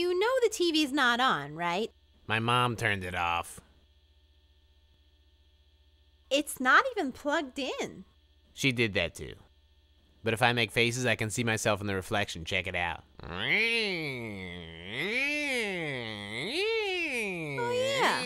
You know the TV's not on, right? My mom turned it off. It's not even plugged in. She did that too. But if I make faces, I can see myself in the reflection. Check it out. Oh, yeah.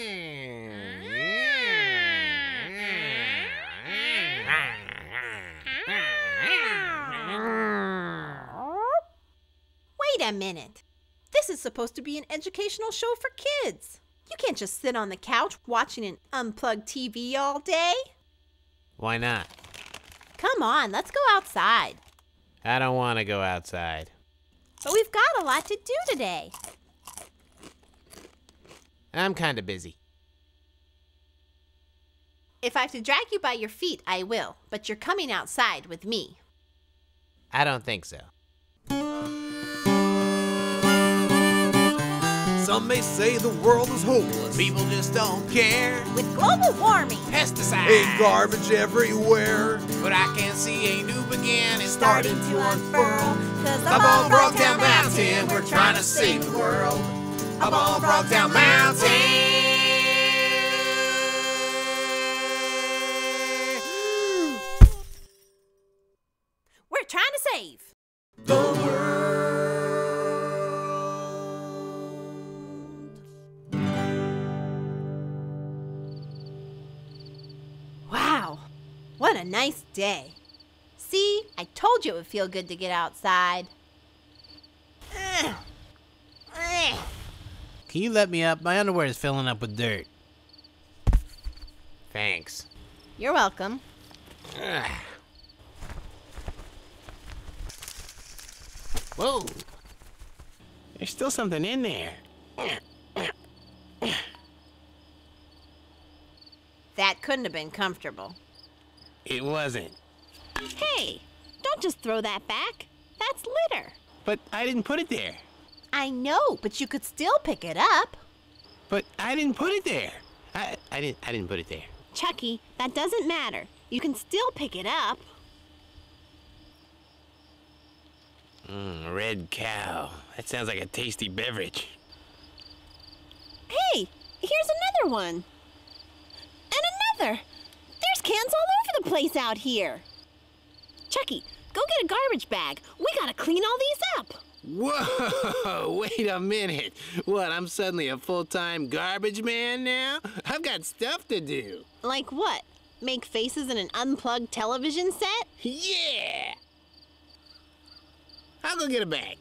Wait a minute. This is supposed to be an educational show for kids. You can't just sit on the couch watching an unplugged TV all day. Why not? Come on, let's go outside. I don't want to go outside. But we've got a lot to do today. I'm kind of busy. If I have to drag you by your feet, I will. But you're coming outside with me. I don't think so. Some may say the world is hopeless. People just don't care. With global warming, pesticides, and garbage everywhere. But I can see a new beginning starting to unfurl. 'Cause up on Frogtown Mountain, we're trying to save the world. Up on Frogtown Mountain, we're trying to save the world. What a nice day. See, I told you it would feel good to get outside. Can you let me up? My underwear is filling up with dirt. Thanks. You're welcome. Whoa. There's still something in there. That couldn't have been comfortable. It wasn't. Hey, don't just throw that back. That's litter. But I didn't put it there. I know, but you could still pick it up. But I didn't put it there. I didn't put it there. Chucky, that doesn't matter. You can still pick it up. Red cow. That sounds like a tasty beverage. Hey, here's another one. And another. There's cans all over the place out here. Chucky, go get a garbage bag. We gotta clean all these up. Whoa, wait a minute. What, I'm suddenly a full-time garbage man now? I've got stuff to do. Like what? Make faces in an unplugged television set? Yeah! I'll go get a bag.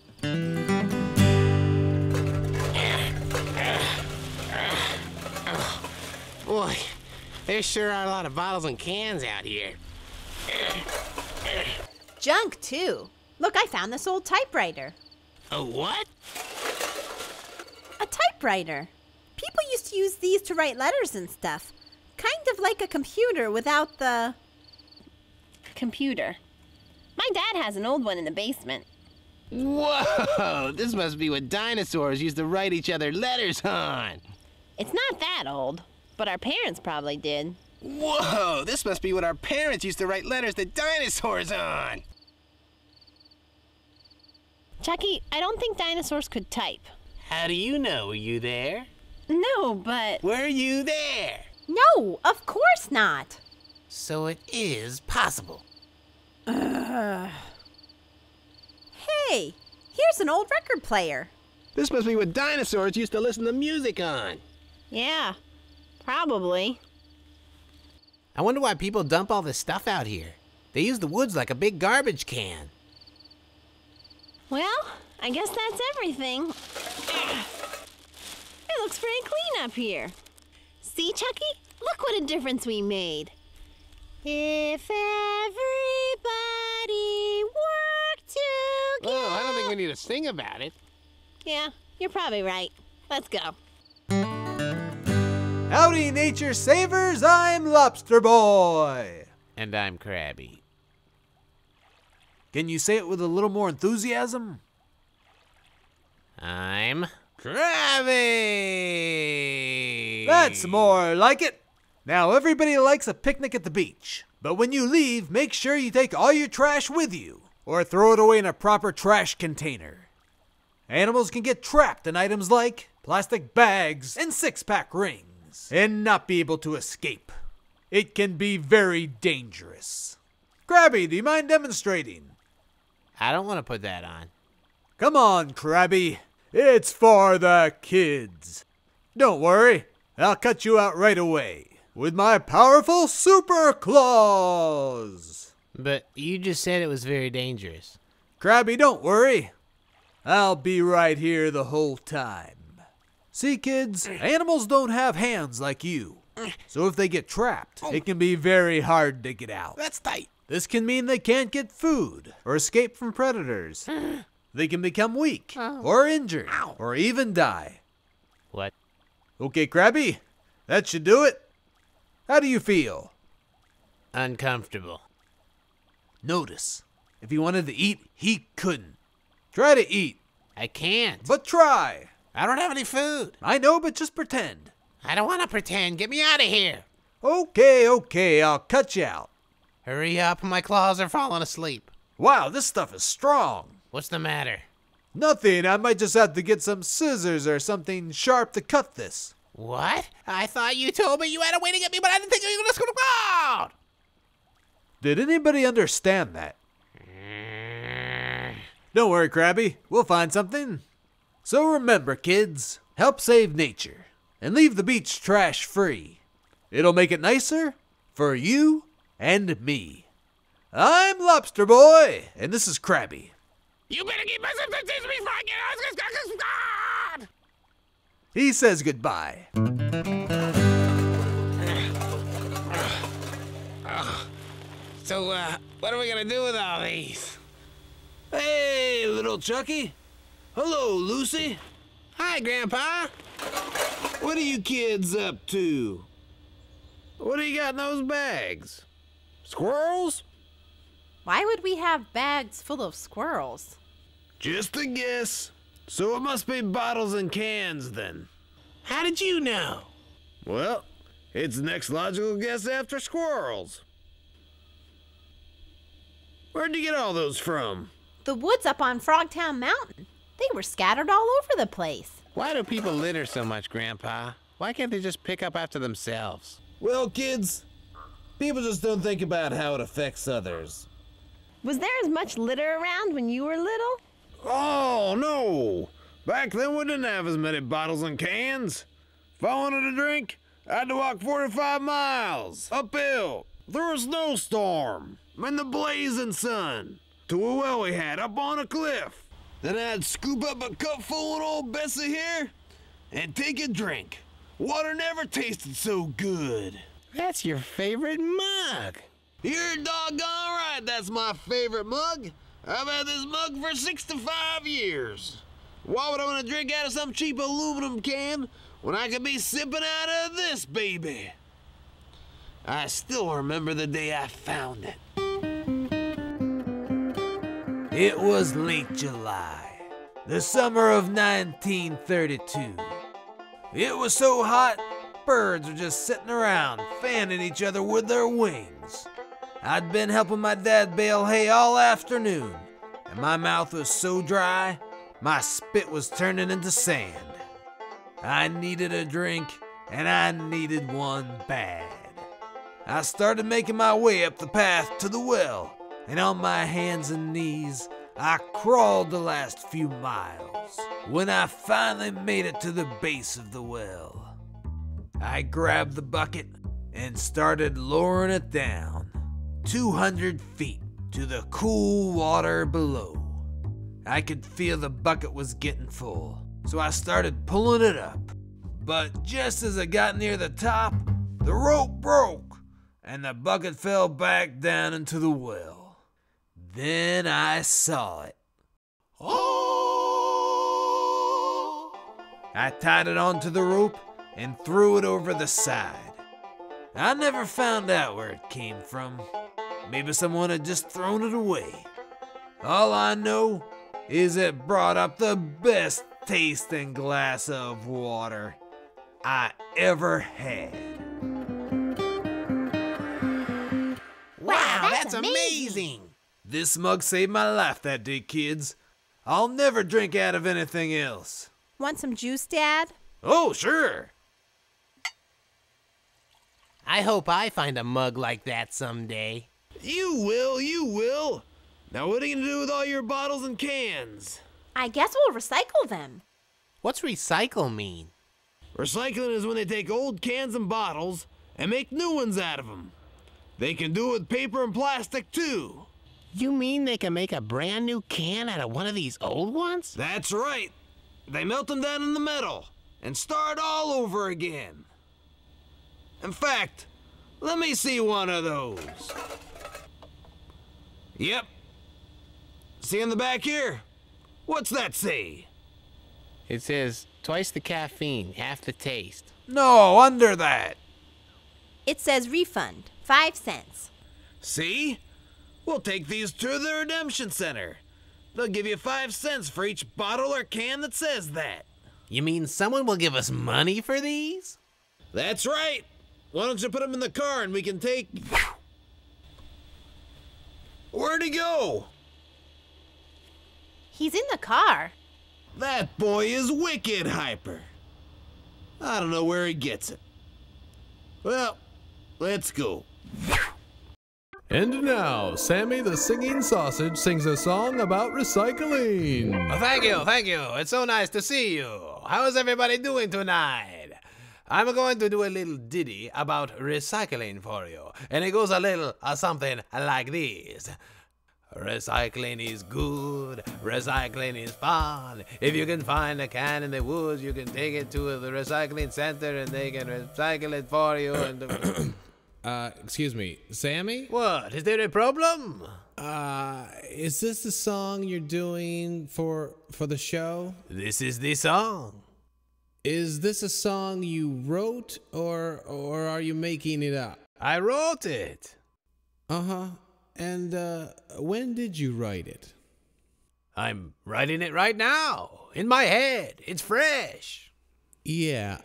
Boy. There sure are a lot of bottles and cans out here. Junk, too. Look, I found this old typewriter. A what? A typewriter. People used to use these to write letters and stuff. Kind of like a computer without the... computer. My dad has an old one in the basement. Whoa! This must be what dinosaurs used to write each other letters on. It's not that old. But our parents probably did. Whoa, this must be what our parents used to write letters to dinosaurs on. Chucky, I don't think dinosaurs could type. How do you know? Were you there? No, but... Were you there? No, of course not. So it is possible. Hey, here's an old record player. This must be what dinosaurs used to listen to music on. Yeah. Probably. I wonder why people dump all this stuff out here. They use the woods like a big garbage can. Well, I guess that's everything. It looks pretty clean up here. See, Chucky? Look what a difference we made. If everybody worked together... Well, I don't think we need to sing about it. Yeah, you're probably right. Let's go. Howdy, nature savers, I'm Lobster Boy. And I'm Crabby. Can you say it with a little more enthusiasm? I'm Crabby. That's more like it. Now, everybody likes a picnic at the beach. But when you leave, make sure you take all your trash with you, or throw it away in a proper trash container. Animals can get trapped in items like plastic bags and six-pack rings and not be able to escape. It can be very dangerous. Crabby, do you mind demonstrating? I don't want to put that on. Come on, Crabby. It's for the kids. Don't worry, I'll cut you out right away with my powerful super claws. But you just said it was very dangerous. Crabby, don't worry. I'll be right here the whole time. See, kids, animals don't have hands like you. So if they get trapped, it can be very hard to get out. That's tight. This can mean they can't get food or escape from predators. They can become weak or injured or even die. What? Okay, Crabby, that should do it. How do you feel? Uncomfortable. Notice, if he wanted to eat, he couldn't. Try to eat. I can't. But try. I don't have any food. I know, but just pretend. I don't want to pretend. Get me out of here. Okay, okay, I'll cut you out. Hurry up, my claws are falling asleep. Wow, this stuff is strong. What's the matter? Nothing. I might just have to get some scissors or something sharp to cut this. What? I thought you told me you had a way to get me, but I didn't think you were just going to go out. Did anybody understand that? Don't worry, Crabby. We'll find something. So remember, kids, help save nature and leave the beach trash free. It'll make it nicer for you and me. I'm Lobster Boy, and this is Crabby. You better keep messing with this before I get out. He says goodbye. So, what are we gonna do with all these? Hey, Little Chucky. Hello, Lucy. Hi, Grandpa. What are you kids up to? What do you got in those bags? Squirrels? Why would we have bags full of squirrels? Just a guess. So it must be bottles and cans then. How did you know? Well, it's the next logical guess after squirrels. Where'd you get all those from? The woods up on Frogtown Mountain. They were scattered all over the place. Why do people litter so much, Grandpa? Why can't they just pick up after themselves? Well, kids, people just don't think about how it affects others. Was there as much litter around when you were little? Oh, no. Back then, we didn't have as many bottles and cans. If I wanted a drink, I had to walk 45 miles uphill through a snowstorm in the blazing sun to a well we had up on a cliff. Then I'd scoop up a cupful of old Bessie here and take a drink. Water never tasted so good. That's your favorite mug. You're doggone right, that's my favorite mug. I've had this mug for 65 years. Why would I want to drink out of some cheap aluminum can when I could be sipping out of this baby? I still remember the day I found it. It was late July, the summer of 1932. It was so hot, birds were just sitting around, fanning each other with their wings. I'd been helping my dad bale hay all afternoon, and my mouth was so dry, my spit was turning into sand. I needed a drink, and I needed one bad. I started making my way up the path to the well, and on my hands and knees, I crawled the last few miles. When I finally made it to the base of the well, I grabbed the bucket and started lowering it down. 200 feet to the cool water below. I could feel the bucket was getting full, so I started pulling it up. But just as I got near the top, the rope broke and the bucket fell back down into the well. Then I saw it. Oh! I tied it onto the rope and threw it over the side. I never found out where it came from. Maybe someone had just thrown it away. All I know is it brought up the best tasting glass of water I ever had. Wow, that's amazing! This mug saved my life that day, kids. I'll never drink out of anything else. Want some juice, Dad? Oh, sure. I hope I find a mug like that someday. You will, you will. Now what are you going to do with all your bottles and cans? I guess we'll recycle them. What's recycle mean? Recycling is when they take old cans and bottles and make new ones out of them. They can do it with paper and plastic, too. You mean they can make a brand new can out of one of these old ones? That's right. They melt them down in the metal and start all over again. In fact, let me see one of those. Yep. See in the back here? What's that say? It says, twice the caffeine, half the taste. No, under that. It says refund, 5 cents. See? We'll take these to the Redemption Center. They'll give you 5 cents for each bottle or can that says that. You mean someone will give us money for these? That's right. Why don't you put them in the car and we can take... Where'd he go? He's in the car. That boy is wicked hyper. I don't know where he gets it. Well, let's go. And now, Sammy the Singing Sausage sings a song about recycling. Oh, thank you, thank you. It's so nice to see you. How is everybody doing tonight? I'm going to do a little ditty about recycling for you. And it goes a little something like this. Recycling is good, recycling is fun. If you can find a can in the woods, you can take it to the recycling center and they can recycle it for you. And excuse me, Sammy? What, is there a problem? Is this the song you're doing for the show? This is the song. Is this a song you wrote or are you making it up? I wrote it. Uh-huh. And, when did you write it? I'm writing it right now. In my head. It's fresh. Yeah,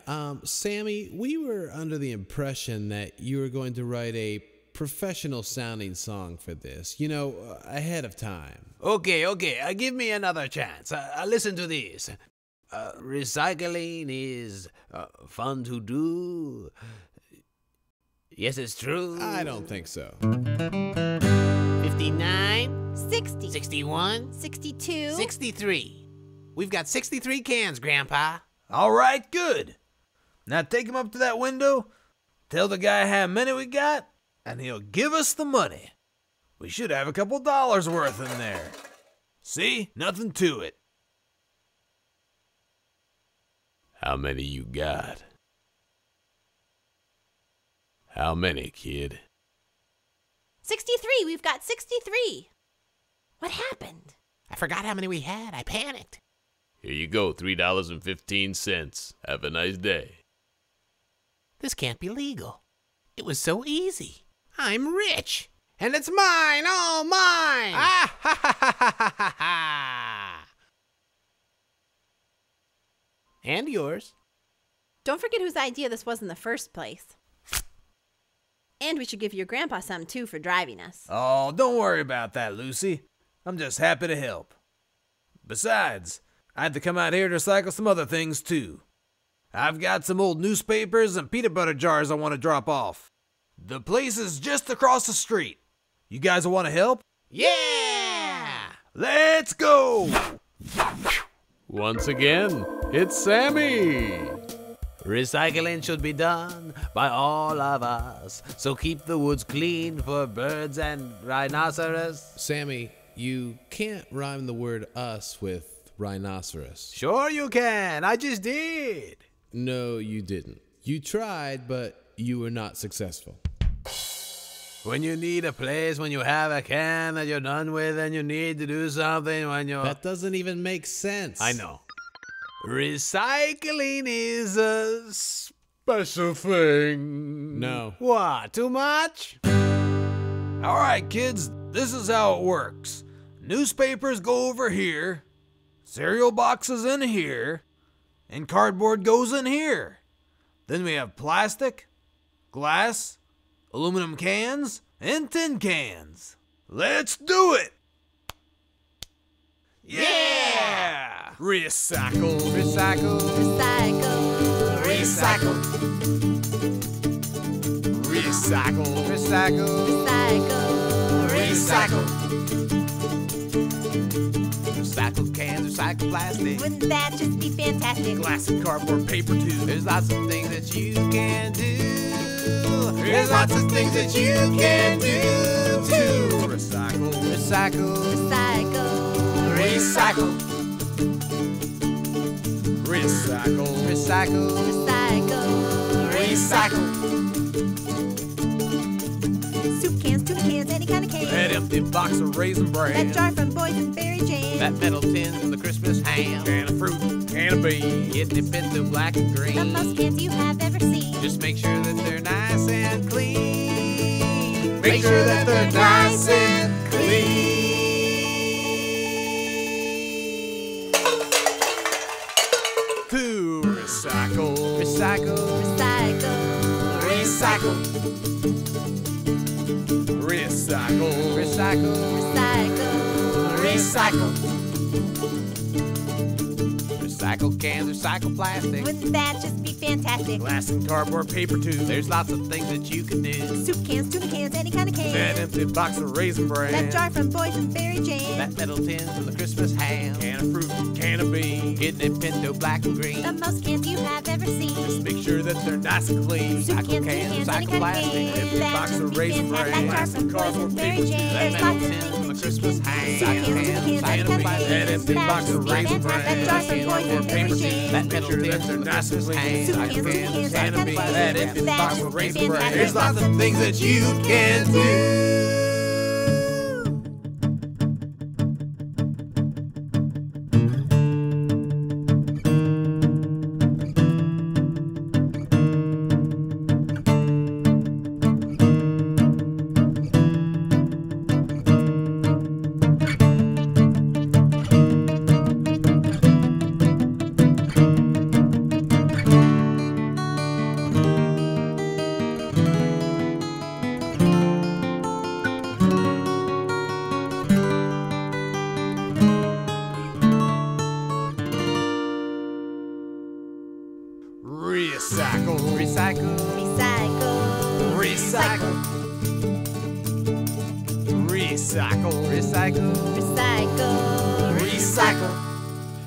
Sammy, we were under the impression that you were going to write a professional-sounding song for this. You know, ahead of time. Okay, okay. Give me another chance. Listen to this. Recycling is fun to do. Yes, it's true. I don't think so. 59, 60, 61, 62, 63. We've got 63 cans, Grandpa. All right, good. Now take him up to that window, tell the guy how many we got, and he'll give us the money. We should have a couple dollars worth in there. See? Nothing to it. How many you got? How many, kid? 63, we've got 63. What happened? I forgot how many we had. I panicked. Here you go, $3.15. Have a nice day. This can't be legal. It was so easy. I'm rich. And it's mine, all mine. Ah, ha, ha, ha, ha, ha, ha, ha. And yours. Don't forget whose idea this was in the first place. And we should give your grandpa some, too, for driving us. Oh, don't worry about that, Lucy. I'm just happy to help. Besides, I had to come out here to recycle some other things, too. I've got some old newspapers and peanut butter jars I want to drop off. The place is just across the street. You guys want to help? Yeah! Let's go! Once again, it's Sammy! Recycling should be done by all of us, so keep the woods clean for birds and rhinoceros. Sammy, you can't rhyme the word us with rhinoceros. Sure you can, I just did. No, you didn't. You tried, but you were not successful. When you need a place, when you have a can that you're done with, and you need to do something when you're... That doesn't even make sense. I know. Recycling is a special thing. No. What, too much? All right, kids, this is how it works. Newspapers go over here, cereal boxes in here, and cardboard goes in here. Then we have plastic, glass, aluminum cans, and tin cans. Let's do it! Yeah! Recycle. Recycle. Recycle. Recycle. Recycle. Recycle. Recycle. Recycle. Recycle cans, recycle plastic. Wouldn't that just be fantastic? Glass and cardboard, paper too. There's lots of things that you can do. There's lots of things that you can do too. Recycle. Recycle. Recycle. Recycle. Recycle. Recycle. Recycle. Recycle. Soup cans, tuna cans, any kind of can. That empty box of Raisin Bran. That jar from boysenberry jam. That metal tin from the Christmas ham. Can of fruit, can of beans. It depends on black and green. The most cans you have ever seen. Just make sure that they're nice and clean. Make sure that they're nice and clean. To recycle, recycle, recycle, recycle, recycle, recycle, recycle, recycle, recycle cans, recycle plastic. Wouldn't that just be fantastic? Glass and cardboard, paper too. There's lots of things that you can do. Soup cans, tuna cans, any kind of can. That empty box of Raisin Bran. That jar from boysenberry jam. That metal tin from the Christmas ham. Can of fruit. Can of beans, kidney pinto, black and green. The most cans you have ever seen. Just make sure that they're nice and clean. Recycle cans, recycle plastic. Empty box of Raisin Bran. Glass and cardboard, paper too. That metal tin from the Christmas ham. Cans, can of beans, that empty box of Raisin Bran. Glass and cardboard, paper too. That metal tin from the Christmas ham. Cans, can of beans, that empty box of Raisin Bran. There's lots of things that you can do. Recycle, recycle, recycle, recycle, recycle, recycle, recycle, recycle.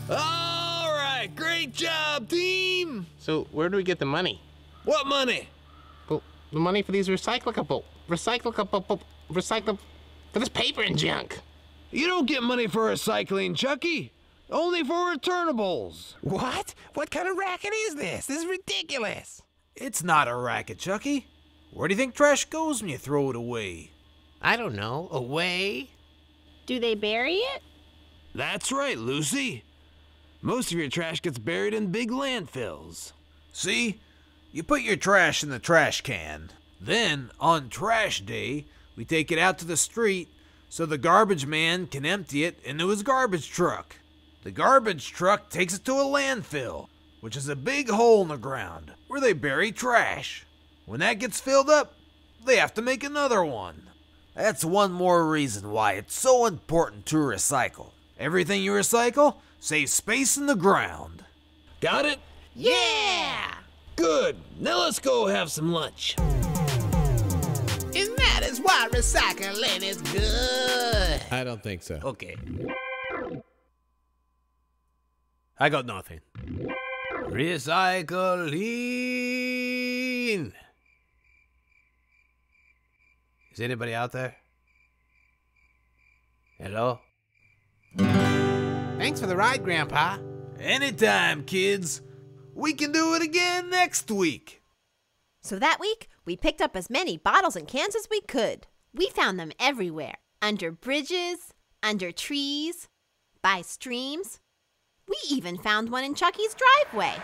All right, great job, team. So where do we get the money? What money? Well, the money for these recyclable, for this paper and junk. You don't get money for recycling, Chucky. Only for returnables. What? What kind of racket is this? This is ridiculous. It's not a racket, Chucky. Where do you think trash goes when you throw it away? I don't know. Away? Do they bury it? That's right, Lucy. Most of your trash gets buried in big landfills. See? You put your trash in the trash can. Then, on trash day, we take it out to the street so the garbage man can empty it into his garbage truck. The garbage truck takes it to a landfill, which is a big hole in the ground where they bury trash. When that gets filled up, they have to make another one. That's one more reason why it's so important to recycle. Everything you recycle saves space in the ground. Got it? Yeah! Good. Now let's go have some lunch. Isn't that is why recycling is good? I don't think so. Okay. I got nothing. Recycling! Is anybody out there? Hello? Thanks for the ride, Grandpa. Anytime, kids. We can do it again next week. So that week, we picked up as many bottles and cans as we could. We found them everywhere. Under bridges, under trees, by streams. We even found one in Chucky's driveway.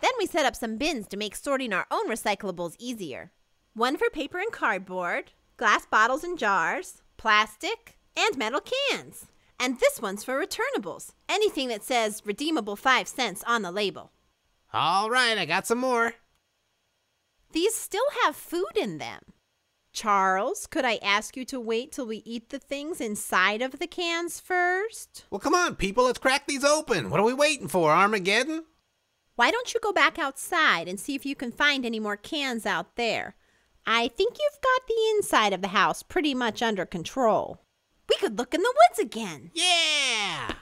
Then we set up some bins to make sorting our own recyclables easier. One for paper and cardboard, glass bottles and jars, plastic, and metal cans. And this one's for returnables, anything that says redeemable 5 cents on the label. All right, I got some more. These still have food in them. Charles, could I ask you to wait till we eat the things inside of the cans first? Well, come on, people, let's crack these open. What are we waiting for, Armageddon? Why don't you go back outside and see if you can find any more cans out there? I think you've got the inside of the house pretty much under control. We could look in the woods again. Yeah!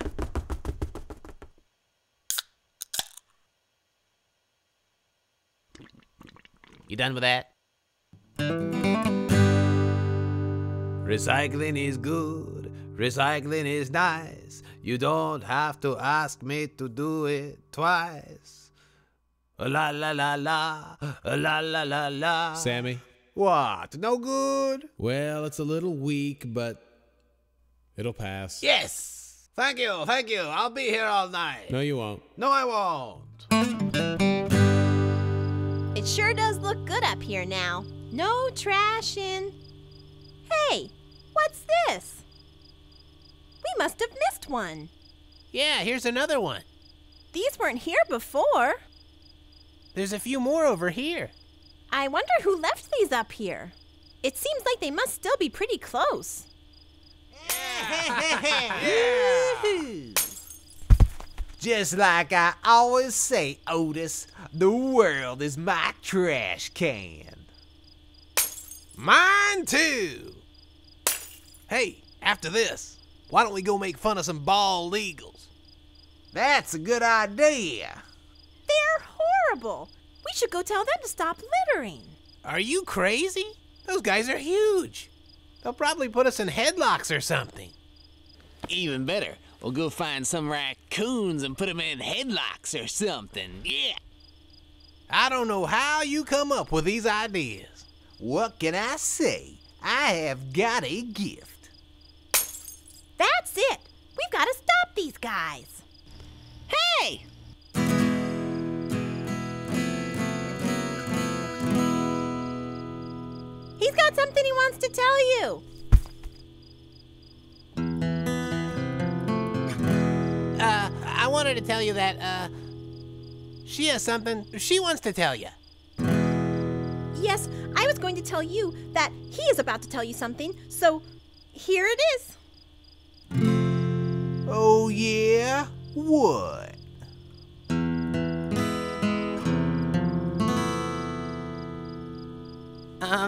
You done with that? Recycling is good. Recycling is nice. You don't have to ask me to do it twice. La la la la, la la la la. Sammy? What? No good? Well, it's a little weak, but it'll pass. Yes! Thank you, thank you. I'll be here all night. No, you won't. No, I won't. It sure does look good up here now. No trash in. Hey, what's this? We must have missed one. Yeah, here's another one. These weren't here before. There's a few more over here. I wonder who left these up here. It seems like they must still be pretty close. Yeah. Just like I always say, Otis, the world is my trash can. Mine too. Hey, after this, why don't we go make fun of some bald eagles? That's a good idea. They're horrible. We should go tell them to stop littering. Are you crazy? Those guys are huge. They'll probably put us in headlocks or something. Even better, we'll go find some raccoons and put them in headlocks or something. Yeah. I don't know how you come up with these ideas. What can I say? I have got a gift. That's it. We've got to stop these guys. Hey! He's got something he wants to tell you. I wanted to tell you that, she has something she wants to tell you. Yes, I was going to tell you that he is about to tell you something, so here it is. Oh, yeah? What?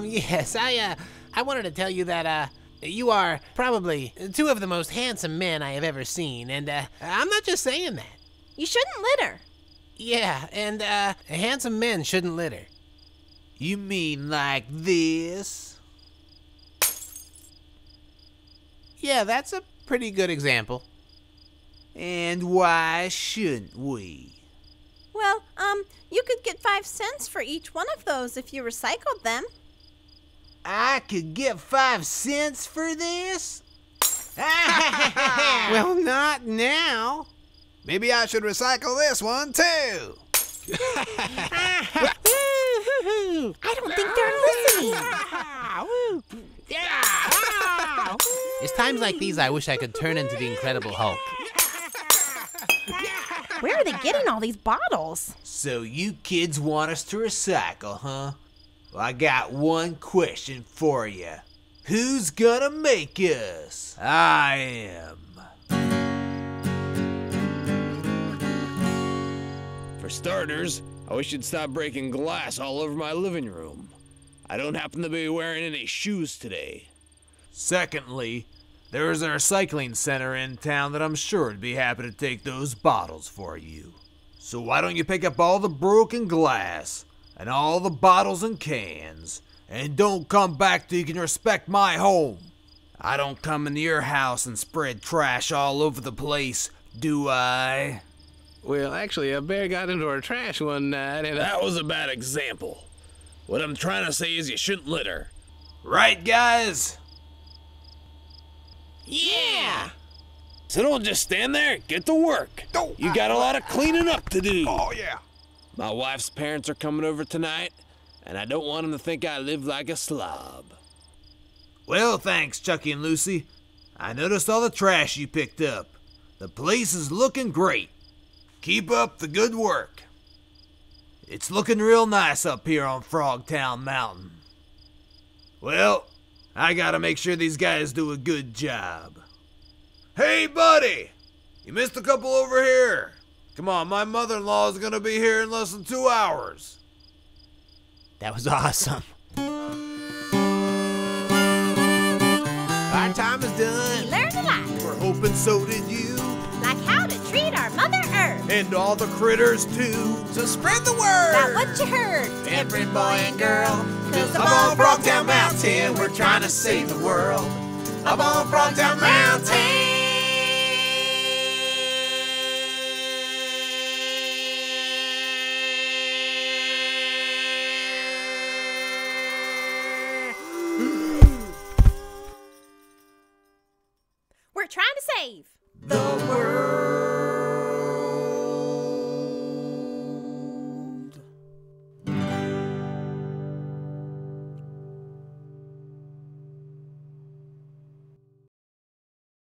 Yes, I wanted to tell you that, you are probably two of the most handsome men I have ever seen, and, I'm not just saying that. You shouldn't litter. Yeah, and, handsome men shouldn't litter. You mean like this? Yeah, that's a pretty good example. And why shouldn't we? Well, you could get 5 cents for each one of those if you recycled them. I could get 5 cents for this? Well, not now. Maybe I should recycle this one, too. I don't think they're listening. It's times like these I wish I could turn into the Incredible Hulk. Where are they getting all these bottles? So you kids want us to recycle, huh? Well, I got one question for you. Who's gonna make us? I am. For starters, I wish you'd stop breaking glass all over my living room. I don't happen to be wearing any shoes today. Secondly, there is a recycling center in town that I'm sure would be happy to take those bottles for you. So why don't you pick up all the broken glass and all the bottles and cans, and don't come back till you can respect my home. I don't come into your house and spread trash all over the place, do I? Well, actually, a bear got into our trash one night, and that was a bad example. What I'm trying to say is you shouldn't litter. Right, guys? Yeah! So don't just stand there, get to work. Oh, you got a lot of cleaning up to do. Oh, yeah. My wife's parents are coming over tonight, and I don't want them to think I live like a slob. Well, thanks, Chucky and Lucy. I noticed all the trash you picked up. The place is looking great. Keep up the good work. It's looking real nice up here on Frogtown Mountain. Well, I gotta make sure these guys do a good job. Hey, buddy! You missed a couple over here. Come on, my mother-in-law is gonna be here in less than 2 hours. That was awesome. Our time is done. We learned a lot. We're hoping so did you. Like how to treat our Mother Earth. And all the critters too. So spread the word about what you heard. Every boy and girl. Cause up on Frogtown Mountain, we're trying to save the world. Up on Frogtown Mountain. We're trying to save the world.